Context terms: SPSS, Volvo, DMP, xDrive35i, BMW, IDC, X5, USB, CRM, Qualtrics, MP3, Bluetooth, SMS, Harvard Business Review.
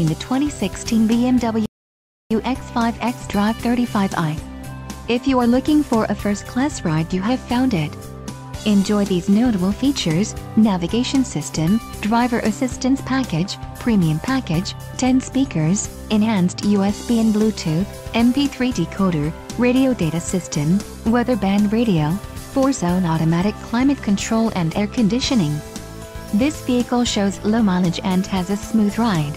the 2016 BMW X5 xDrive35i. If you are looking for a first-class ride, you have found it. Enjoy these notable features: navigation system, driver assistance package, premium package, 10 speakers, enhanced USB and Bluetooth, MP3 decoder, radio data system, weatherband radio, 4-zone automatic climate control and air conditioning. This vehicle shows low mileage and has a smooth ride.